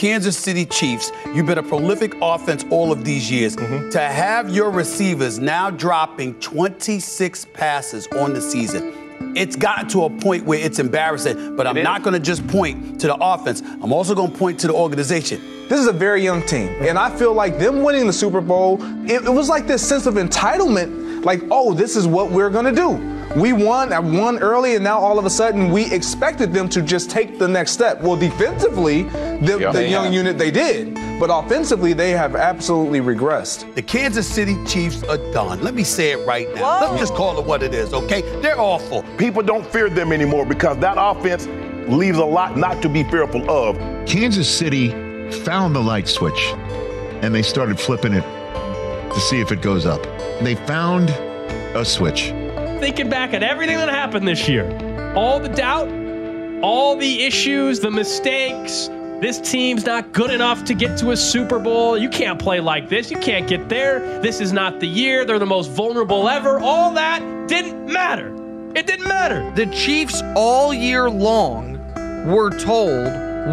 Kansas City Chiefs, you've been a prolific offense all of these years. Mm-hmm. To have your receivers now dropping 26 passes on the season, it's gotten to a point where it's embarrassing, but I'm not going to just point to the offense. I'm also going to point to the organization. This is a very young team, and I feel like them winning the Super Bowl, it was like this sense of entitlement, like, oh, this is what we're going to do. We won, I won early, and now all of a sudden we expected them to just take the next step. Well, defensively, the young unit, they did. But offensively, they have absolutely regressed. The Kansas City Chiefs are done. Let me say it right now. Let's just call it what it is, okay? They're awful. People don't fear them anymore because that offense leaves a lot not to be fearful of. Kansas City found the light switch, and they started flipping it to see if it goes up. They found a switch. Thinking back at everything that happened this year, all the doubt, all the issues, the mistakes, this team's not good enough to get to a Super Bowl. You can't play like this. You can't get there. This is not the year. They're the most vulnerable ever. All that didn't matter. It didn't matter. The Chiefs all year long were told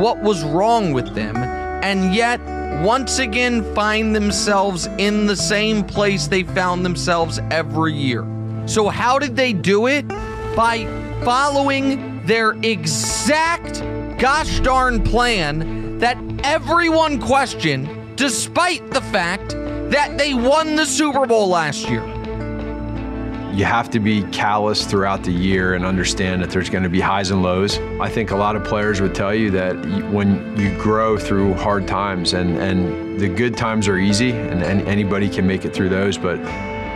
what was wrong with them, and yet once again find themselves in the same place they found themselves every year. So how did they do it? By following their exact gosh darn plan that everyone questioned, despite the fact that they won the Super Bowl last year. You have to be callous throughout the year and understand that there's going to be highs and lows. I think a lot of players would tell you that when you grow through hard times, and the good times are easy, and anybody can make it through those, but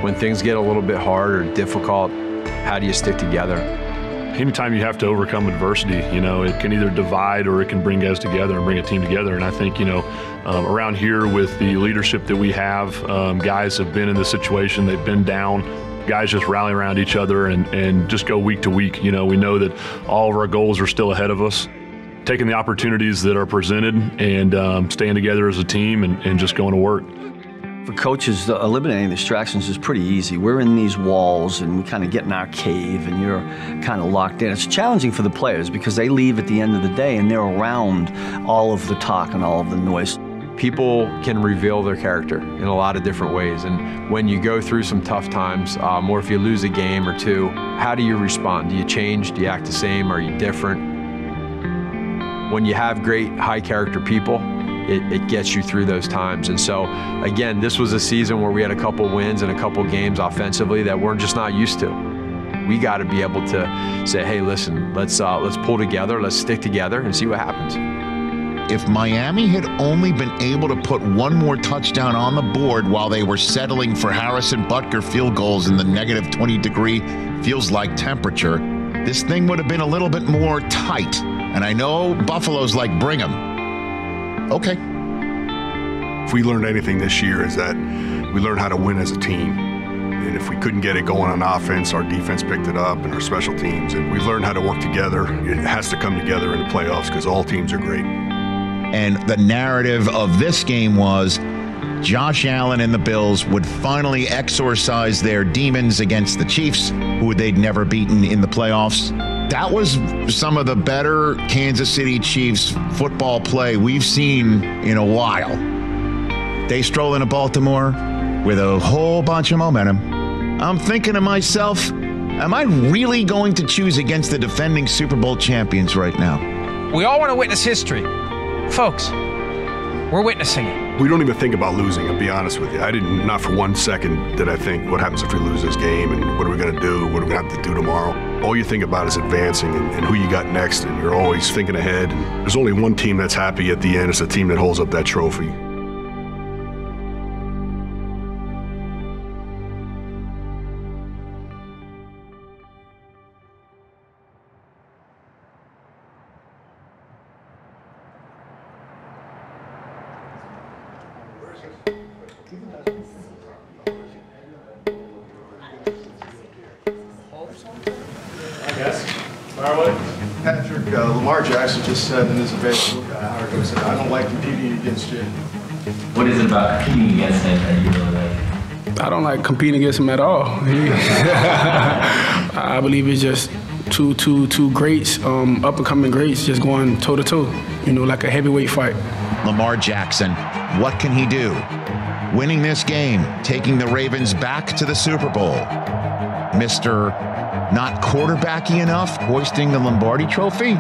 when things get a little bit hard or difficult, how do you stick together? Anytime you have to overcome adversity, you know, it can either divide or it can bring guys together and bring a team together. And I think, you know, around here with the leadership that we have, guys have been in this situation, they've been down. Guys just rally around each other and just go week to week. You know, we know that all of our goals are still ahead of us. Taking the opportunities that are presented and staying together as a team and just going to work. For coaches, eliminating distractions is pretty easy. We're in these walls and we kind of get in our cave and you're kind of locked in. It's challenging for the players because they leave at the end of the day and they're around all of the talk and all of the noise. People can reveal their character in a lot of different ways. And when you go through some tough times, or if you lose a game or two, how do you respond? Do you change? Do you act the same? Are you different? When you have great, high character people, it gets you through those times. And so, again, this was a season where we had a couple wins and a couple games offensively that we're just not used to. We got to be able to say, hey, listen, let's pull together, let's stick together and see what happens. If Miami had only been able to put one more touchdown on the board while they were settling for Harrison Butker field goals in the negative 20 degree feels like temperature, this thing would have been a little bit more tight. And I know Buffalo's like, bring them. Okay. If we learned anything this year is that we learned how to win as a team. And if we couldn't get it going on offense, our defense picked it up and our special teams. And we've learned how to work together. It has to come together in the playoffs because all teams are great. And the narrative of this game was Josh Allen and the Bills would finally exorcise their demons against the Chiefs, who they'd never beaten in the playoffs. That was some of the better Kansas City Chiefs football play we've seen in a while. They stroll into Baltimore with a whole bunch of momentum. I'm thinking to myself, am I really going to choose against the defending Super Bowl champions right now? We all want to witness history. Folks, we're witnessing it. We don't even think about losing, I'll be honest with you. I didn't, not for one second did I think, what happens if we lose this game and what are we going to do? What are we going to have to do tomorrow? All you think about is advancing and who you got next, and you're always thinking ahead. And there's only one team that's happy at the end. It's the team that holds up that trophy. Patrick, Lamar Jackson just said in his available an hour ago, said, I don't like competing against you. What is it about competing against him that you really like? I don't like competing against him at all. I believe it's just two greats, up-and-coming greats just going toe-to-toe, you know, like a heavyweight fight. Lamar Jackson. What can he do? Winning this game, taking the Ravens back to the Super Bowl. Mr. Not quarterbacky enough, hoisting the Lombardi Trophy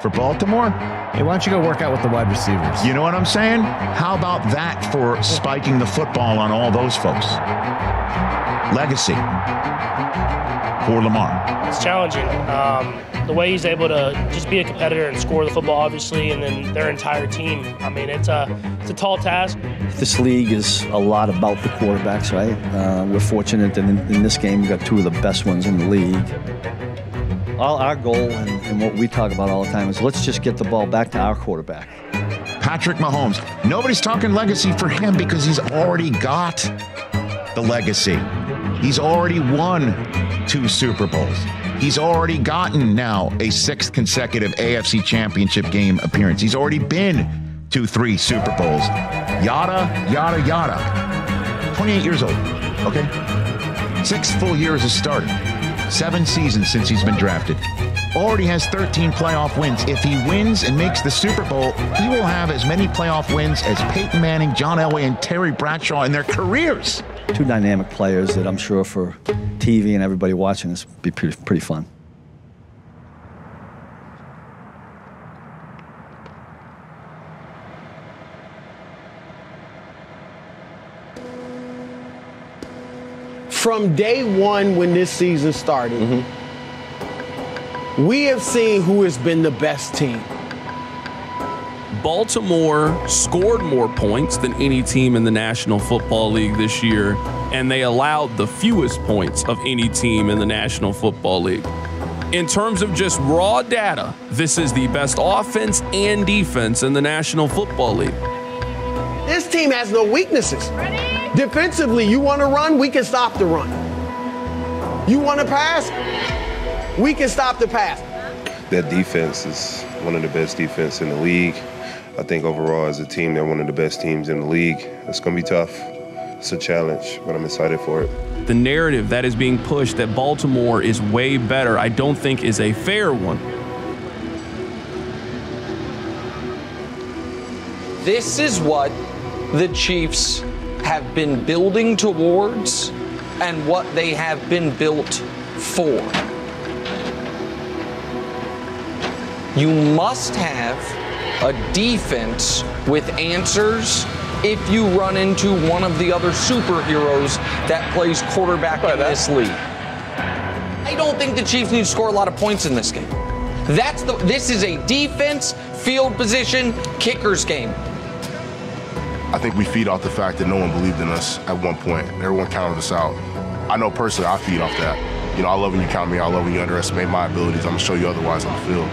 for Baltimore. Hey, why don't you go work out with the wide receivers? You know what I'm saying? How about that for spiking the football on all those folks? Legacy for Lamar. It's challenging. The way he's able to just be a competitor and score the football, obviously, and then their entire team. I mean, it's a tall task. This league is a lot about the quarterbacks, right? We're fortunate that in this game we got two of the best ones in the league. Our goal and what we talk about all the time is let's just get the ball back to our quarterback. Patrick Mahomes. Nobody's talking legacy for him because he's already got the legacy. He's already won 2 Super Bowls. He's already gotten now a 6th consecutive AFC Championship game appearance. He's already been to 3 Super Bowls. Yada, yada, yada. 28 years old, okay? 6 full years as a starter. 7 seasons since he's been drafted. Already has 13 playoff wins. If he wins and makes the Super Bowl, he will have as many playoff wins as Peyton Manning, John Elway, and Terry Bradshaw in their careers. 2 dynamic players that I'm sure for TV and everybody watching this would be pretty fun. From day one when this season started, we have seen who has been the best team. Baltimore scored more points than any team in the National Football League this year, and they allowed the fewest points of any team in the National Football League. In terms of just raw data, this is the best offense and defense in the National Football League. This team has no weaknesses. Ready? Defensively, you want to run, we can stop the run. You want to pass, we can stop the pass. That defense is one of the best defense in the league. I think overall as a team, they're one of the best teams in the league. It's going to be tough. It's a challenge, but I'm excited for it. The narrative that is being pushed that Baltimore is way better, I don't think is a fair one. This is what the Chiefs have been building towards and what they have been built for. You must have a defense with answers if you run into one of the other superheroes that plays quarterback in this league. I don't think the Chiefs need to score a lot of points in this game. This is a defense, field position, kickers game. I think we feed off the fact that no one believed in us at one point. Everyone counted us out. I know personally I feed off that. You know, I love when you count me. I love when you underestimate my abilities. I'm going to show you otherwise on the field.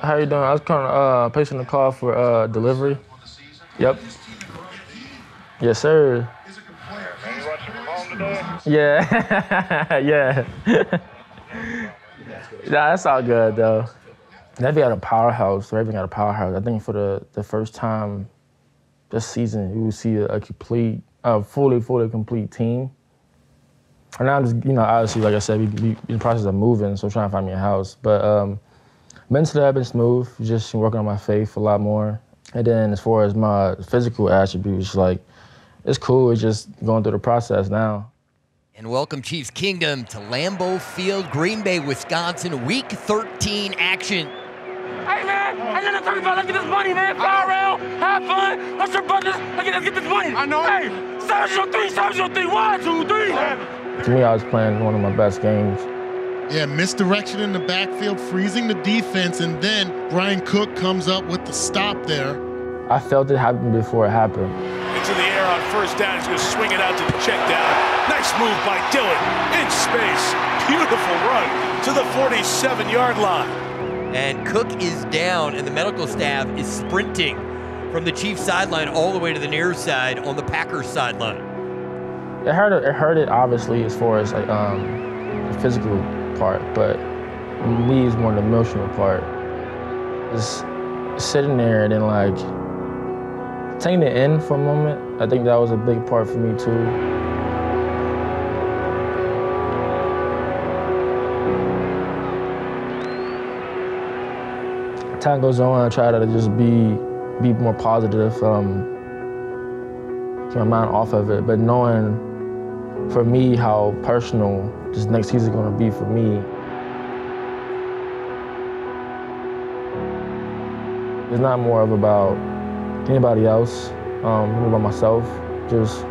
How you doing? I was kind of placing a call for delivery. Yep. Yes, sir. Yeah. Yeah. Nah, that's all good, though. They've got a powerhouse. Ravens got a powerhouse. I think for the first time this season, you will see a complete, fully complete team. And I'm just, you know, obviously, like I said, we in the process of moving, so trying to find me a house. But, mentally, I've been smooth, just working on my faith a lot more. And then as far as my physical attributes, like, it's cool, it's just going through the process now. And welcome, Chiefs Kingdom, to Lambeau Field, Green Bay, Wisconsin, Week 13 action. Hey, man, I got to talk about, let's get this money, man. Fly around, have fun, let's your buttons, let's get this money. I know. Hey, service your three, 1, 2, 3. To me, I was playing one of my best games. Yeah, misdirection in the backfield, freezing the defense, and then Bryan Cook comes up with the stop there. I felt it happen before it happened. Into the air on first down, he's going to swing it out to the check down. Nice move by Dillon, in space. Beautiful run to the 47-yard line. And Cook is down, and the medical staff is sprinting from the Chiefs sideline all the way to the near side on the Packers sideline. It hurt, obviously, as far as like, the physical part, but we use more the emotional part. It's sitting there and then like Taking it in for a moment, I think that was a big part for me too. Time goes on, I try to just be more positive, keep my mind off of it, but knowing for me how personal this next season is gonna be for me. It's not more of about anybody else, about myself, just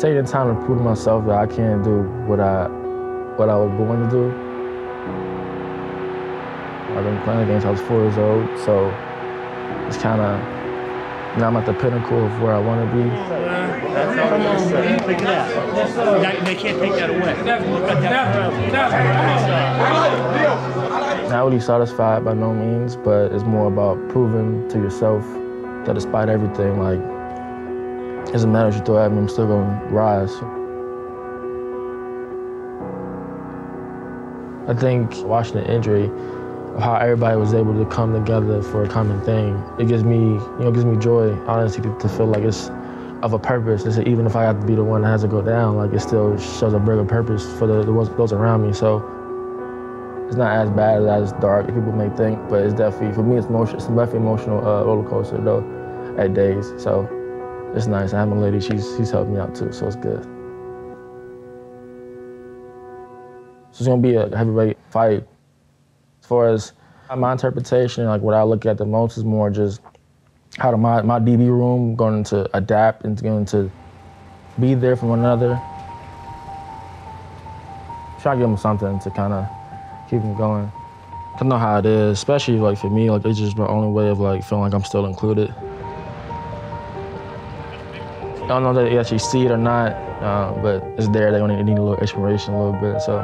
taking the time to prove to myself that I can do what I was born to do. I've been playing games since I was 4 years old, so it's kind of, now I'm at the pinnacle of where I want to be. They can't take that away. Not really satisfied by no means, but it's more about proving to yourself that despite everything, like, it doesn't matter what you throw at me, I'm still gonna rise. I think watching the injury, how everybody was able to come together for a common thing, it gives me, gives me joy, honestly, to feel like it's of a purpose. It's even if I have to be the one that has to go down, like it still shows a bigger purpose for those around me. So it's not as bad as dark as people may think, but it's definitely, for me, it's definitely emotional roller coaster though at days. So. It's nice. I have my lady, she's helped me out too, so it's good. So it's gonna be a heavyweight fight. As far as my interpretation, like what I look at the most is more just how to my DB room going to adapt and going to be there for one another. Try to give them something to kind of keep them going. I know how it is, especially like for me, like it's just my only way of like feeling like I'm still included. I don't know if they actually see it or not, but it's there. They're gonna need a little exploration, a little bit. So,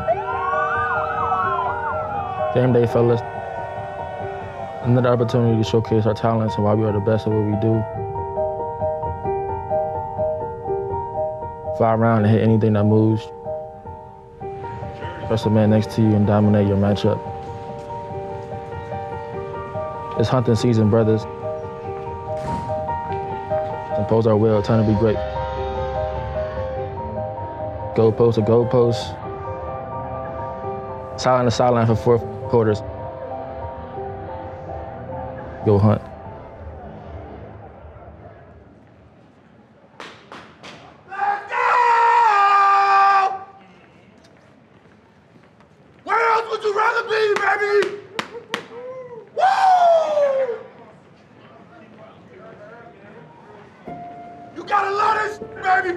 game day, fellas. Another opportunity to showcase our talents and why we are the best at what we do. Fly around and hit anything that moves. Press the man next to you and dominate your matchup. It's hunting season, brothers. Impose our will, trying to be great. Goalpost to goalpost. Sideline to sideline for 4 quarters. Go hunt. Where else would you rather be, baby? Gotta love this, baby!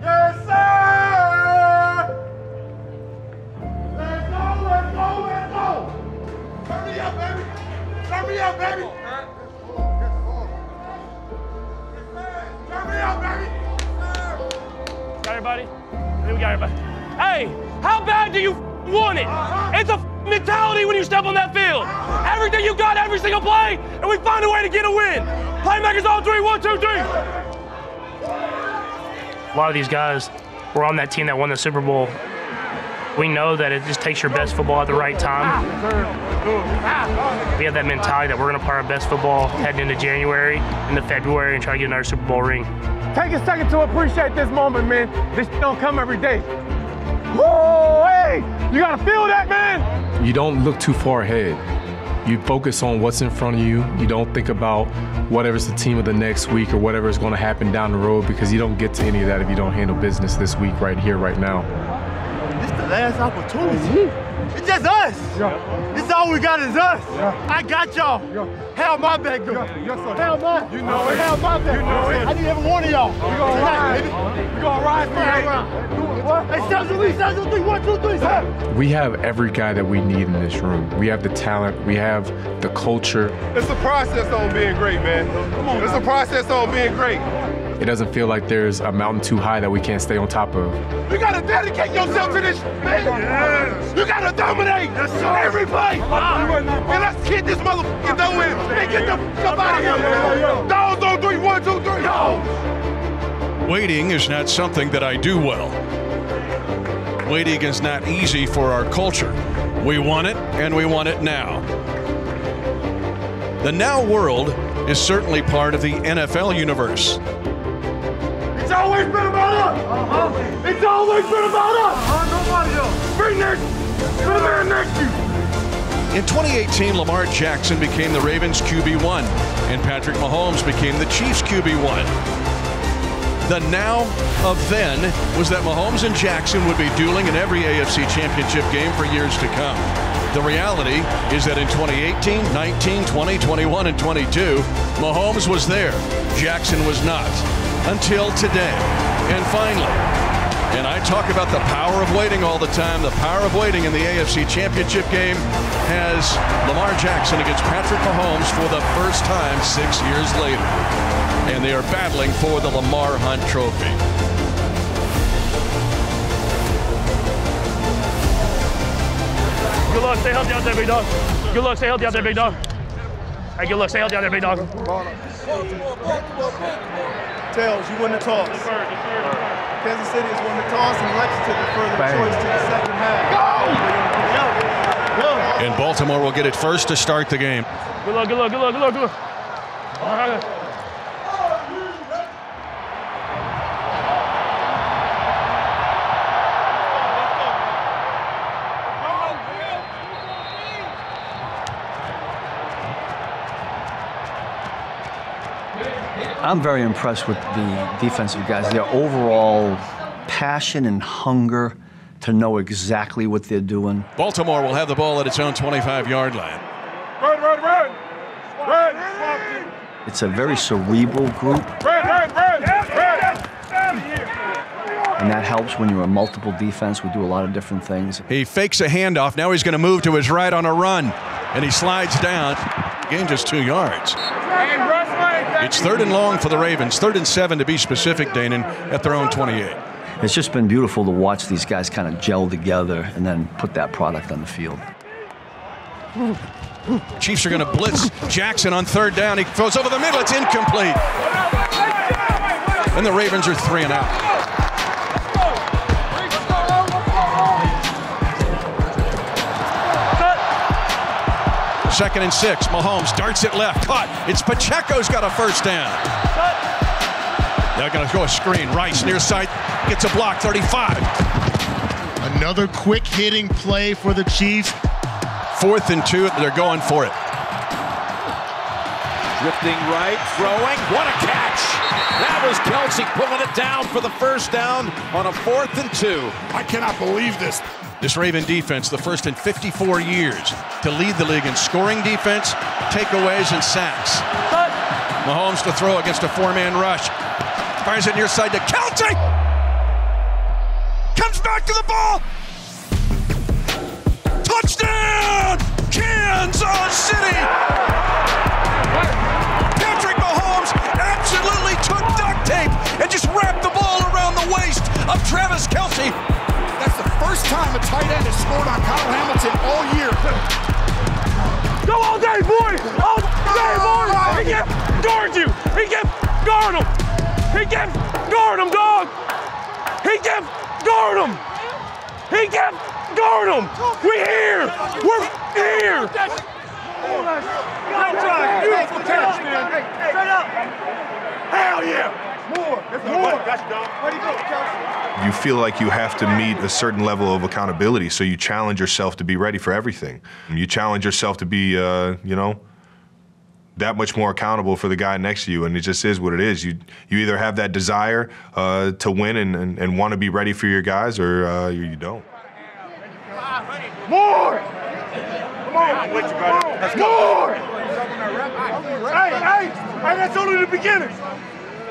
Yes, sir! Let's go, let's go, let's go! Turn me up, baby! Turn me up, baby! Turn me up, baby! Got everybody? I think we got everybody. Hey, how bad do you want it? It's a mentality when you step on that field. Everything you got, every single play, and we find a way to get a win. Playmakers all three, 1, 2, 3. A lot of these guys were on that team that won the Super Bowl. We know that it just takes your best football at the right time. We have that mentality that we're gonna play our best football heading into January, into February, and try to get another Super Bowl ring. Take a second to appreciate this moment, man. This don't come every day. Whoa, hey, you gotta feel that, man. You don't look too far ahead. You focus on what's in front of you. You don't think about whatever's the team of the next week or whatever is going to happen down the road, because you don't get to any of that if you don't handle business this week right here, right now. This is the last opportunity. It's just us. Yeah. This all we got is us. Yeah. I got y'all. Yeah. Hell my back, though. Yeah. Yes, sir. Hell my. You know it. Hell my back. You know it. I need every one of y'all. We're going to ride, baby. We're going to ride for that round. We have every guy that we need in this room. We have the talent, we have the culture. It's a process on being great, man. It's a process on being great. It doesn't feel like there's a mountain too high that we can't stay on top of. You gotta dedicate yourself to this, man. Yes. You gotta dominate every play. And let's get this motherfucking dough in and get the f*** up out of here. Dogs on 3, 1, 2, 3, dogs. Waiting is not something that I do well. Waiting is not easy for our culture. We want it, and we want it now. The now world is certainly part of the NFL universe. It's always been about us! Uh-huh. It's always been about us! Uh-huh. Nobody else! Bring the man next to you! In 2018, Lamar Jackson became the Ravens QB1, and Patrick Mahomes became the Chiefs QB1. The now of then was that Mahomes and Jackson would be dueling in every AFC Championship game for years to come. The reality is that in 2018, 19, 20, 21, and 22, Mahomes was there. Jackson was not. Until today. And finally, and I talk about the power of waiting all the time, the power of waiting in the AFC Championship game has Lamar Jackson against Patrick Mahomes for the first time 6 years later. And they are battling for the Lamar Hunt Trophy. Good luck. Stay healthy out there, big dog. Good luck. Stay healthy out there, big dog. Hey, good luck. Stay healthy out there, big dog. Tails, you win the toss. Kansas City has won the toss and elected to defer the choice to the second half. Go! And Baltimore will get it first to start the game. Good luck. Good luck. Good luck. Good luck. Good luck. All right. I'm very impressed with the defensive guys. Their overall passion and hunger to know exactly what they're doing. Baltimore will have the ball at its own 25-yard line. Run, run, run! Run! It's a very cerebral group. Run, run, run! And that helps when you're a multiple defense. We do a lot of different things. He fakes a handoff. Now he's going to move to his right on a run. And he slides down. Gain just 2 yards. It's third and long for the Ravens, 3rd and 7 to be specific, Danon, at their own 28. It's just been beautiful to watch these guys kind of gel together and then put that product on the field. Chiefs are going to blitz Jackson on 3rd down. He throws over the middle. It's incomplete. And the Ravens are 3 and out. Second and 6. Mahomes darts it left. Caught. It's Pacheco's got a first down. They're going to throw a screen. Rice near side. Gets a block. 35. Another quick hitting play for the Chiefs. 4th and 2. They're going for it. Drifting right. Throwing. What a catch. That was Kelce pulling it down for the first down on a 4th and 2. I cannot believe this. This Raven defense, the first in 54 years to lead the league in scoring defense, takeaways, and sacks. Cut. Mahomes to throw against a 4-man rush. Fires it near side to Kelce. Comes back to the ball. Touchdown, Kansas City. Patrick Mahomes absolutely took duct tape and just wrapped the ball around the waist of Travis Kelce. That's the first time a tight end has scored on Kyle Hamilton all year. Go all day, boy! All day, boy! He can guard you! He can guard him! He can guard him, dog! He can guard him! He can guard him! We're here! We're here! Good try! Beautiful catch, man! Straight up! Hell yeah! More. You feel like you have to meet a certain level of accountability, so you challenge yourself to be ready for everything. You challenge yourself to be, you know, that much more accountable for the guy next to you, and it just is what it is. You either have that desire to win and want to be ready for your guys, or you don't. More! Come on! Let's go. More! Hey, hey! Hey, that's only the beginning!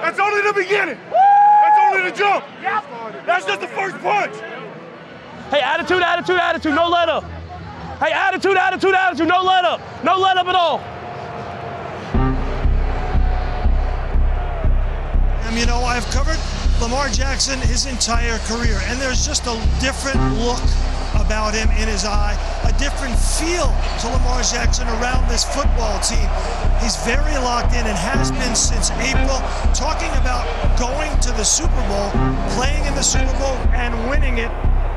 That's only the beginning. Woo! That's only the jump. Yep. That's just the first punch. Hey, attitude, attitude, attitude, no let up. Hey, attitude, attitude, attitude, no let up. No let up at all. And you know, I've covered Lamar Jackson his entire career, and there's just a different look about him in his eye, a different feel to Lamar Jackson around this football team. He's very locked in and has been since April, talking about going to the the Super Bowl, playing in the Super Bowl and winning it.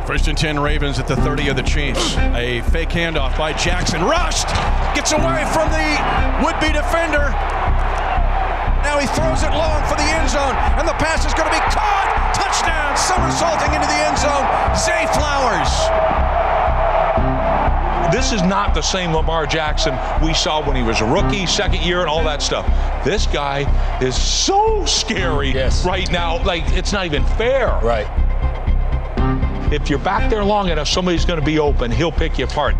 First and 10 Ravens at the 30 of the Chiefs. A fake handoff by Jackson. Rushed! Gets away from the would-be defender. Now he throws it long for the end zone, and the pass is going to be caught! Touchdown! Somersaulting into the end zone, Zay Flowers. This is not the same Lamar Jackson we saw when he was a rookie, second year, and all that stuff. This guy is so scary right now. Like, it's not even fair. Right. If you're back there long enough, somebody's going to be open. He'll pick you apart.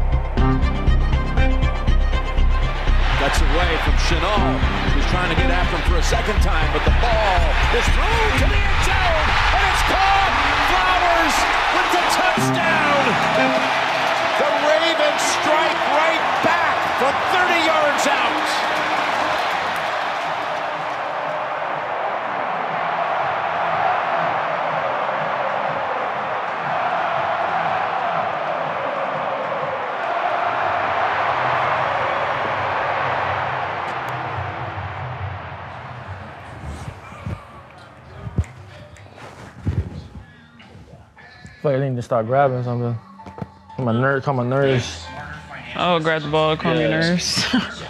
Gets away from Chenault, who's trying to get after him for a second time, but the ball is thrown to the end zone, and it's caught. Flowers with the touchdown. The Ravens strike right back from 30 yards out. I need to start grabbing something. Call my nurse. Oh, grab the ball, call me nurse. As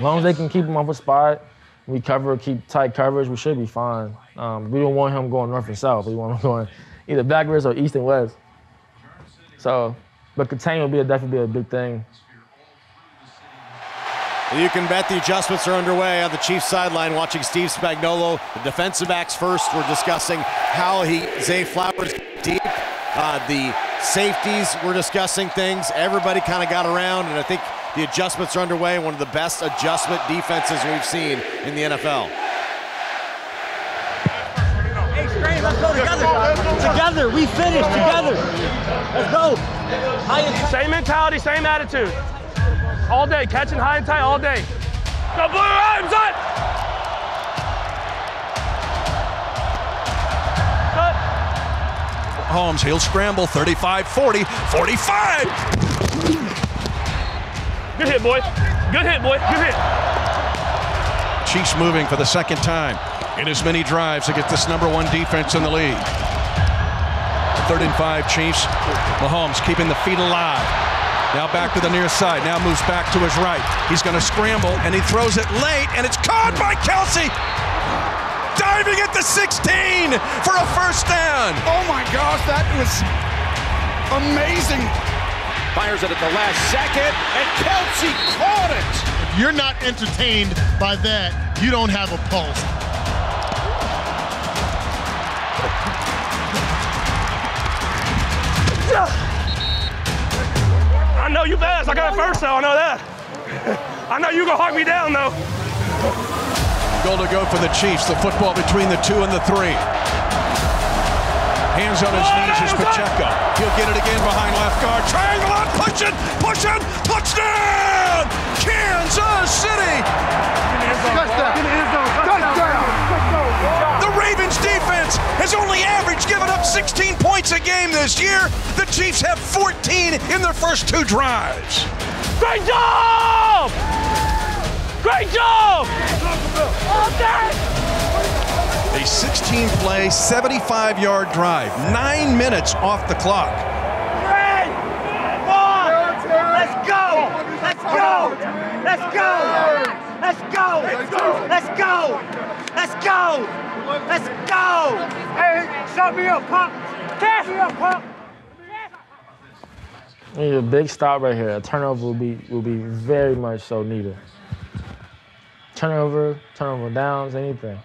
long as they can keep him off a spot, we cover, keep tight coverage, we should be fine. We don't want him going north and south. We want him going either backwards or east and west. So, but containment will definitely be a big thing. You can bet the adjustments are underway on the Chiefs sideline, watching Steve Spagnuolo. The defensive backs first, we're discussing how Zay Flowers deep. The safeties were discussing things. Everybody kind of got around, and I think the adjustments are underway. One of the best adjustment defenses we've seen in the NFL. Hey, Strange, let's go together. Together, we finished together. Let's go. Same mentality, same attitude. All day, catching high and tight all day. The blue arms up. Holmes, he'll scramble, 35, 40, 45! Good hit, boy. Good hit, boy. Good hit. Chiefs moving for the second time in as many drives to get this #1 defense in the league. 3rd and 5, Chiefs. Mahomes keeping the feet alive. Now back to the near side. Now moves back to his right. He's going to scramble, and he throws it late, and it's caught by Kelce! Diving at the 16 for a first down. Oh my gosh, that was amazing. Fires it at the last second, and Kelce caught it. If you're not entertained by that, you don't have a pulse. I know you fast. I got it first, though. I know that. I know you gonna hog me down, though. Goal to go for the Chiefs. The football between the 2 and the 3. Hands on his knees is Pacheco. He'll get it again behind left guard. Triangle out, push it, push it, touchdown! Kansas City! Touchdown! The Ravens defense has only averaged giving up 16 points a game this year. The Chiefs have 14 in their first 2 drives. Great job! Great job! A 16-play, 75-yard drive, 9 minutes off the clock. Hey! Let's go! Let's go! Let's go! Let's go! Let's go! Let's go! Let's go! Let's go! Hey, shut me up, Pop! Shut me up, Pop! We need a big stop right here. A turnover will be very much so needed. Turnover downs, anything.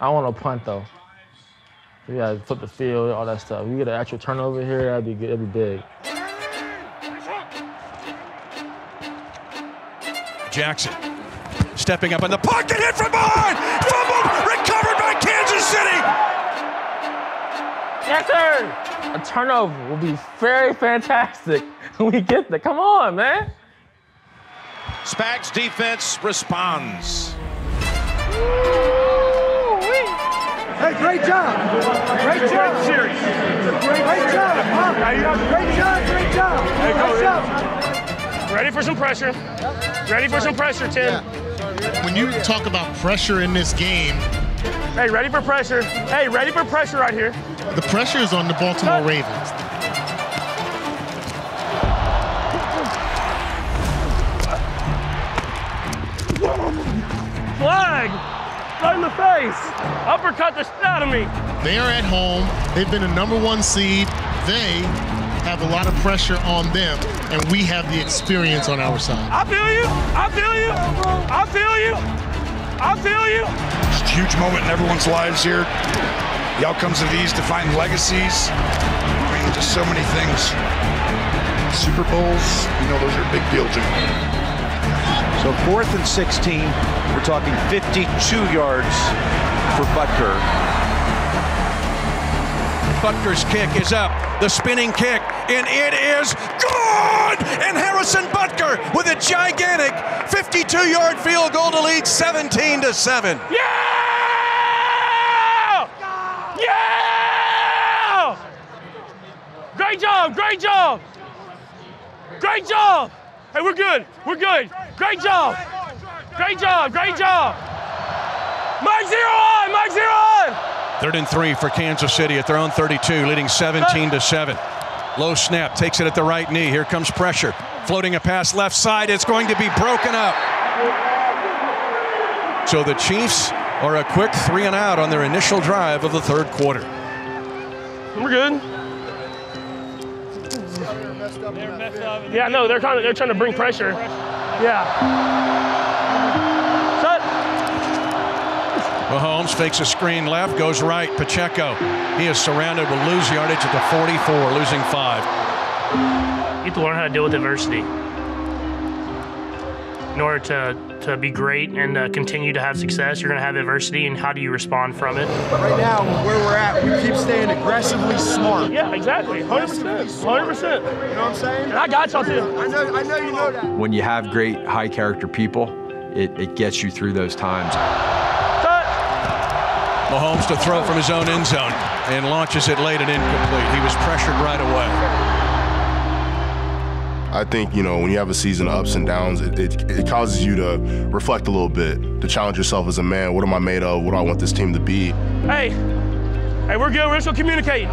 I want a punt, though. We got to flip the field, all that stuff. We get an actual turnover here, that'd be good, that'd be big. Jackson stepping up in the pocket, hit from behind! Fumbled, recovered by Kansas City! Yes, sir! A turnover will be very fantastic when we get there. Come on, man! Spag's defense responds. Hey, great job. Great job. Great job. Great job. Great job. Great job. Ready for some pressure. Ready for some pressure, Tim. When you talk about pressure in this game, Hey, ready for pressure. Hey, ready for pressure right here. The pressure is on the Baltimore Ravens. Flag! Right in the face! Uppercut the shit out of me! They are at home. They've been a number 1 seed. They have a lot of pressure on them, and we have the experience on our side. I feel you! I feel you! I feel you! I feel you! It's a huge moment in everyone's lives here. The outcomes of these define legacies. I mean, just so many things. Super Bowls, you know, those are big deals, Jimmy. So 4th and 16, we're talking 52 yards for Butker. Butker's kick is up, the spinning kick, and it is good! And Harrison Butker with a gigantic 52-yard field goal to lead 17-7. Yeah! Yeah! Great job, great job! Great job! Hey, we're good, we're good. Great job! Great job! Great job! Mike, 0 on! Mike, 0 on! 3rd and 3 for Kansas City at their own 32, leading 17-7. Low snap, takes it at the right knee. Here comes pressure. Floating a pass left side. It's going to be broken up. So the Chiefs are a quick 3 and out on their initial drive of the 3rd quarter. We're good. Yeah, no, they're trying to bring pressure. Yeah. Shut. Mahomes fakes a screen left, goes right. Pacheco. He is surrounded. Will lose yardage at the 44, losing 5. You have to learn how to deal with adversity in order to be great and continue to have success. You're going to have adversity, and how do you respond from it? Right now, where we're at, we keep staying aggressively smart. Yeah, exactly. 100%. 100%. You know what I'm saying? And I got y'all too. I know you know that. When you have great, high-character people, it gets you through those times. Cut. Mahomes to throw from his own end zone and launches it late and incomplete. He was pressured right away. I think, you know, when you have a season of ups and downs, it causes you to reflect a little bit, to challenge yourself as a man. What am I made of? What do I want this team to be? Hey, we're good. We're just going to communicate.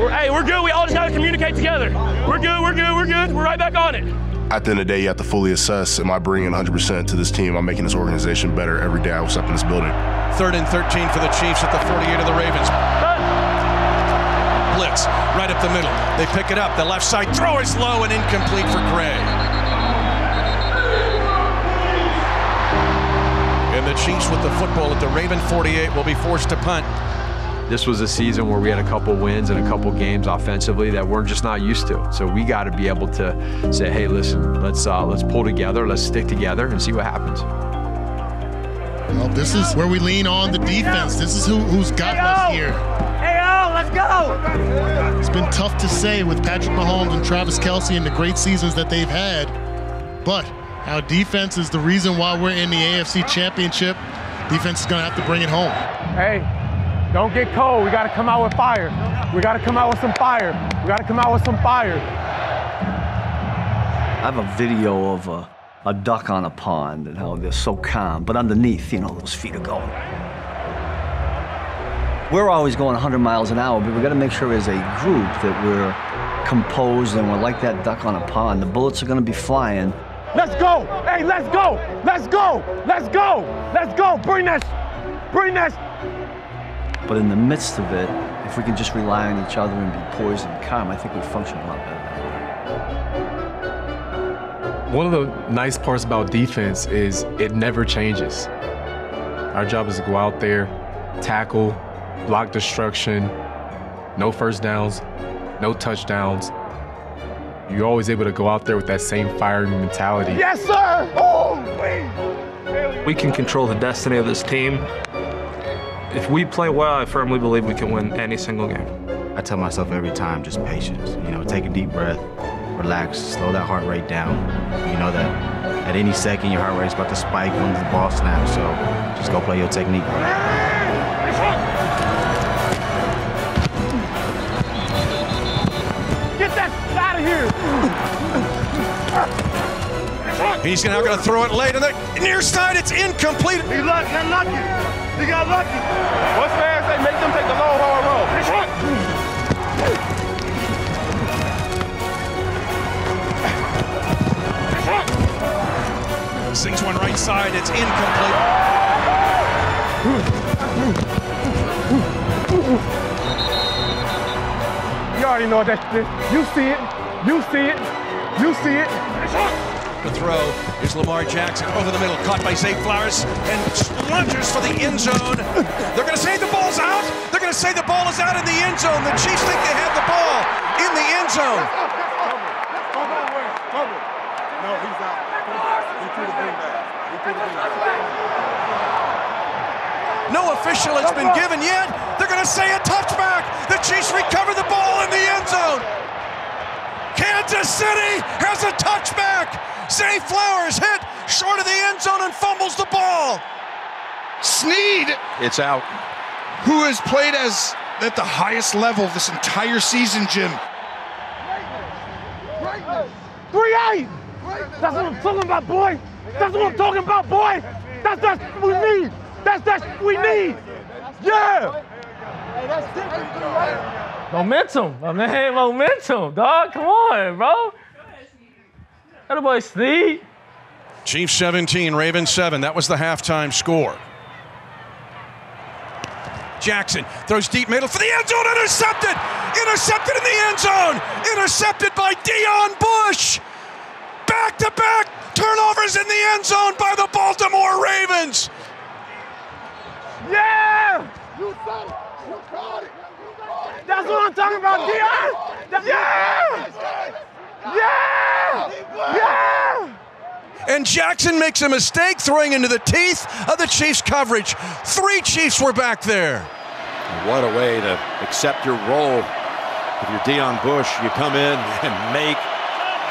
We're good. We all just got to communicate together. We're good. We're good. We're good. We're right back on it. At the end of the day, you have to fully assess, am I bringing 100% to this team? Am I making this organization better every day I step in this building? 3rd and 13 for the Chiefs at the 48 of the Ravens. Blitz right up the middle. They pick it up. The left side throw is low and incomplete for Gray. And the Chiefs with the football at the Raven 48 will be forced to punt. This was a season where we had a couple wins and a couple games offensively that we're just not used to. So we got to be able to say, hey, listen, let's pull together, let's stick together, and see what happens. Well, this is where we lean on the defense. This is who's got us here. Let's go! It's been tough to say with Patrick Mahomes and Travis Kelce and the great seasons that they've had, but our defense is the reason why we're in the AFC Championship. Defense is going to have to bring it home. Hey, don't get cold. We got to come out with fire. We got to come out with some fire. We got to come out with some fire. I have a video of a duck on a pond and how they're so calm, but underneath, you know, those feet are going. We're always going 100 miles an hour, but we've got to make sure as a group that we're composed and we're like that duck on a pond. The bullets are going to be flying. Let's go! Hey, let's go! Let's go! Let's go! Let's go! Bring that! Bring that! But in the midst of it, if we can just rely on each other and be poised and calm, I think we function a lot better. One of the nice parts about defense is it never changes. Our job is to go out there, tackle, block destruction, no first downs, no touchdowns. You're always able to go out there with that same firing mentality. Yes, sir! Oh, please. We can control the destiny of this team. If we play well, I firmly believe we can win any single game. I tell myself every time, just patience. You know, take a deep breath, relax, slow that heart rate down. You know that at any second, your heart rate's about to spike when the ball snaps, so just go play your technique. He's now going to throw it late, and the near side, it's incomplete. He left, unlucky. He got lucky. What's fast? They make them take the long, hard road. Run. Run. Sinks one right side. It's incomplete. You already know what that shit is. You see it. You see it. You see it. The throw is Lamar Jackson over the middle, caught by Zay Flowers, and lunges for the end zone. They're going to say the ball's out. They're going to say the ball is out in the end zone. The Chiefs think they have the ball in the end zone. No, he's out. He threw the big bag. He threw the big bag. No official has been given yet. They're going to say a touchback. The Chiefs recover the ball in the end zone. Kansas City has a touchback. Zay Flowers hit short of the end zone and fumbles the ball. Sneed. It's out. Who has played at the highest level this entire season, Jim? Greatness. 3-8. That's what I'm talking about, boy. That's what I'm talking about, boy. That's that we need. That's that we need. Yeah. Hey, that's different, right? Momentum. I mean, momentum, dog. Come on, bro. That boy Sneed. Chiefs 17, Ravens 7. That was the halftime score. Jackson throws deep middle for the end zone. Intercepted. Intercepted in the end zone. Intercepted by Deion Bush. Back-to-back turnovers in the end zone by the Baltimore Ravens. Yeah. You said it. You caught it. That's what I'm talking about, Deion. Yeah. Yeah! Yeah! And Jackson makes a mistake throwing into the teeth of the Chiefs' coverage. Three Chiefs were back there. What a way to accept your role. If you're Deion Bush, you come in and make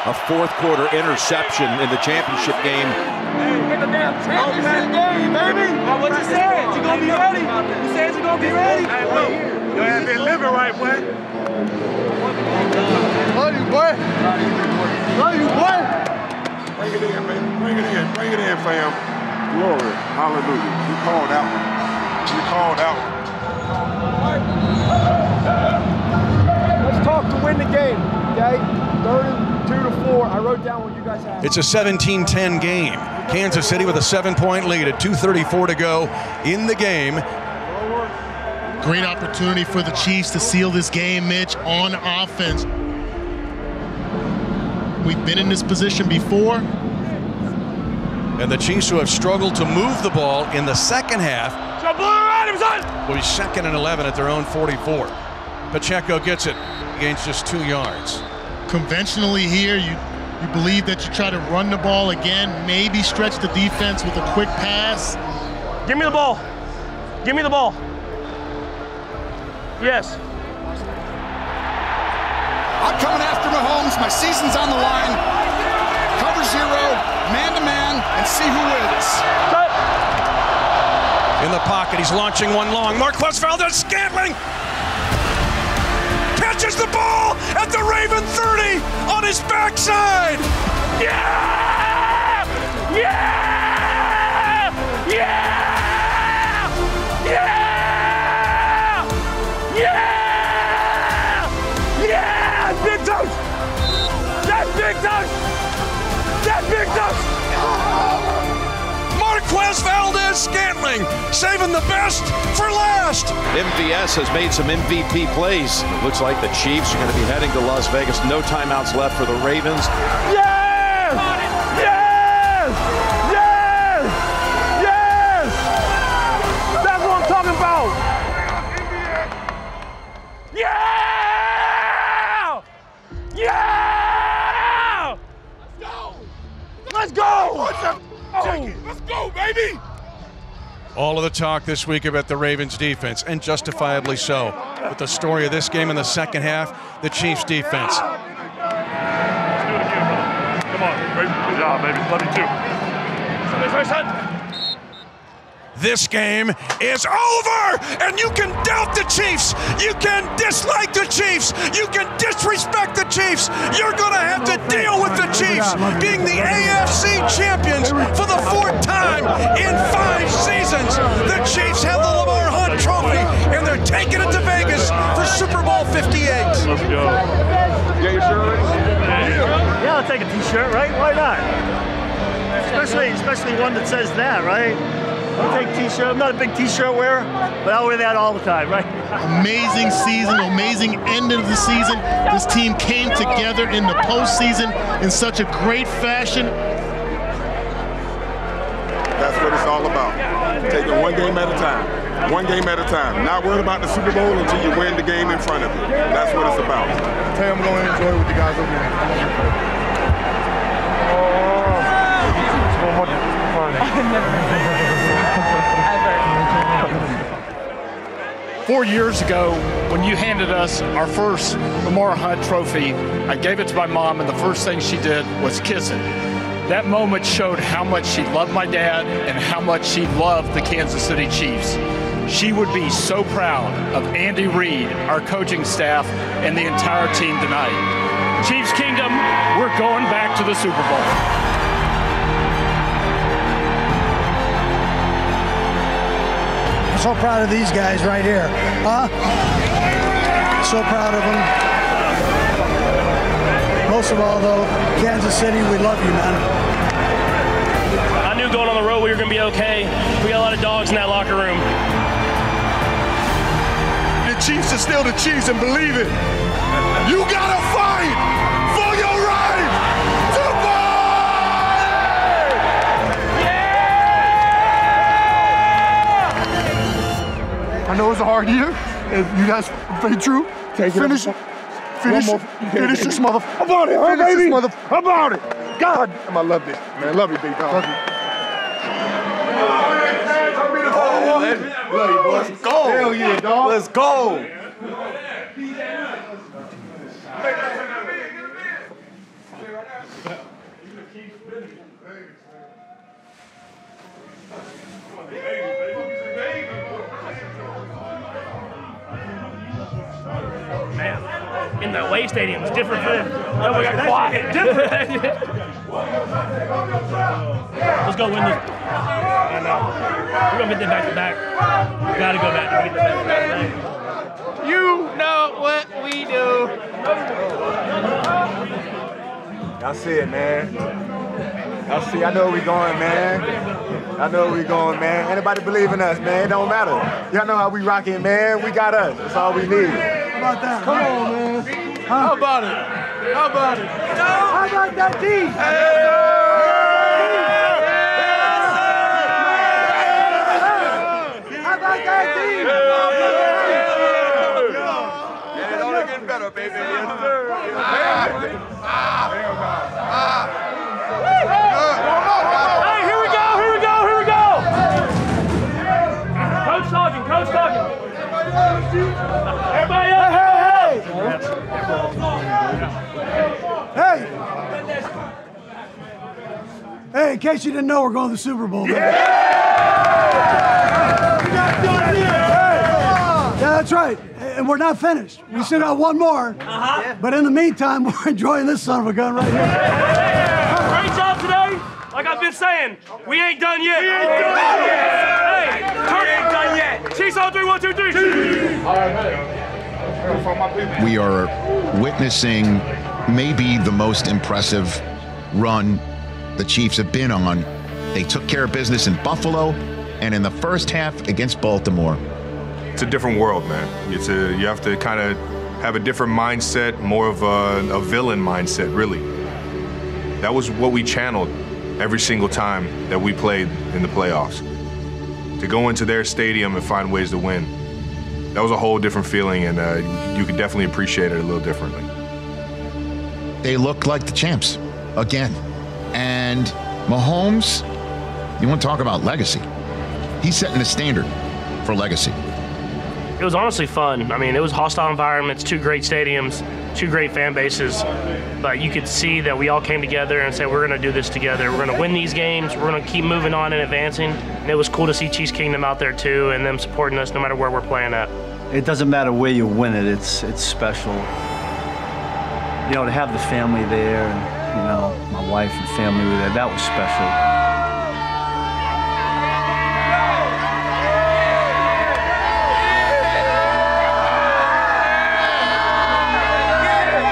a fourth-quarter interception in the championship game. Hey, make a damn championship game, baby! Now what you said? You're gonna be ready. You said you're gonna be ready. Hey, look, you ain't been living right, boy. Love you, boy. Love you, boy. Bring it in, man. Bring it in. Bring it in, fam. Glory. Hallelujah. You called out. You called out. Let's talk to win the game, okay? 3rd and 2 to 4. I wrote down what you guys had. It's a 17-10 game. Kansas City with a 7-point lead at 2:34 to go in the game. Great opportunity for the Chiefs to seal this game, Mitch, on offense. We've been in this position before. And the Chiefs, who have struggled to move the ball in the second half, will be 2nd and 11 at their own 44. Pacheco gets it, gains just 2 yards. Conventionally here, you believe that you try to run the ball again, maybe stretch the defense with a quick pass. Give me the ball. Give me the ball. Yes. I'm coming after Mahomes. My season's on the line. Cover zero, man-to-man, and see who wins. Cut. In the pocket, he's launching one long. Marquez Valdes-Scantling catches the ball at the Raven 30 on his backside. Yeah! Yeah! Yeah! Yeah! Yeah! Big touch! That big touch! Marquez Valdes-Scantling saving the best for last. MVS has made some MVP plays. It looks like the Chiefs are going to be heading to Las Vegas. No timeouts left for the Ravens. Yes! Yes! Yes! Yes! That's what I'm talking about. Yeah! Yeah! Let's go! Oh. Let's go, baby! All of the talk this week about the Ravens' defense, and justifiably so. But the story of this game in the second half, the Chiefs' defense. Let's do it again, brother. Come on, great job, baby. Love you too. This game is over, and you can doubt the Chiefs. You can dislike the Chiefs. You can disrespect the Chiefs. You're going to have to deal with the Chiefs being the AFC champions for the 4th time in 5 seasons. The Chiefs have the Lamar Hunt Trophy, and they're taking it to Vegas for Super Bowl 58. Let's go. Get your shirt ready? Yeah, I'll take a T-shirt, right? Why not? Especially one that says that, right? I take T-shirt. I'm not a big T-shirt wearer, but I'll wear that all the time, right? Amazing season, amazing end of the season. This team came together in the postseason in such a great fashion. That's what it's all about. Taking one game at a time. One game at a time. Not worried about the Super Bowl until you win the game in front of you. That's what it's about. I tell you, I'm going to enjoy with you guys over here. Never. 4 years ago, when you handed us our first Lamar Hunt Trophy, I gave it to my mom, and the first thing she did was kiss it. That moment showed how much she loved my dad and how much she loved the Kansas City Chiefs. She would be so proud of Andy Reid, our coaching staff, and the entire team tonight. Chiefs Kingdom, we're going back to the Super Bowl. So proud of these guys right here, huh? So proud of them. Most of all, though, Kansas City, we love you, man. I knew going on the road we were going to be okay. We got a lot of dogs in that locker room. The Chiefs are still the Chiefs, and believe it. You got to fight for your right. I know it's a hard year. If you guys play true, finish this mother. About it, huh, baby? About it. God, I love this, man. Love you, big dog. Let's go. Hell yeah, dog. Let's go. Man, in the away stadium, it's different for them. No, we got quiet. Let's go win this. I know. We're going to get them back to back. We got to go back to back. You know what we do. Y'all see it, man. Y'all see, I know where we're going, man. I know where we're going, man. Anybody believe in us, man? It don't matter. Y'all know how we rocking, man. We got us. That's all we need. About that. Come on, man. How about it? How about it? No. How about that D? How about that D? Yeah, it only getting better, baby. Yes, sir. Hey, here we go, here we go, here we go. Coach talking, coach talking. Everybody up. Hey! Hey, in case you didn't know, we're going to the Super Bowl. Yeah! Yeah, that's right. And we're not finished. We still got one more. But in the meantime, we're enjoying this son of a gun right here. Great job today. Like I've been saying, we ain't done yet. We ain't done yet. Hey, we ain't done yet. Chiefs on 3, 1, 2, 3. All right, we are witnessing maybe the most impressive run the Chiefs have been on. They took care of business in Buffalo and in the first half against Baltimore. It's a different world, man. It's a, you have to kind of have a different mindset, more of a villain mindset, really. That was what we channeled every single time that we played in the playoffs. To go into their stadium and find ways to win. That was a whole different feeling, and you could definitely appreciate it a little differently. They looked like the champs again. And Mahomes, you want to talk about legacy. He's setting the standard for legacy. It was honestly fun. I mean, it was hostile environments, 2 great stadiums. two great fan bases, but you could see that we all came together and said, we're going to do this together. We're going to win these games. We're going to keep moving on and advancing. And it was cool to see Chiefs Kingdom out there too, and them supporting us no matter where we're playing at. It doesn't matter where you win it, it's special. You know, to have the family there, and, you know, my wife and family were there, that was special.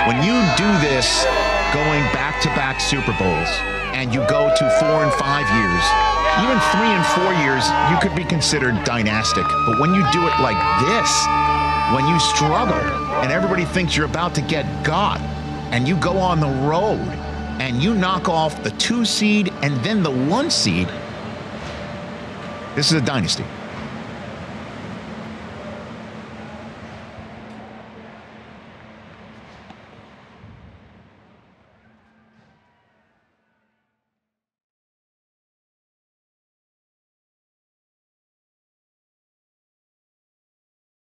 When you do this, going back-to-back Super Bowls, and you go to 4 and 5 years, even 3 and 4 years, you could be considered dynastic. But when you do it like this, when you struggle, and everybody thinks you're about to get got, and you go on the road, and you knock off the 2 seed and then the 1 seed, this is a dynasty.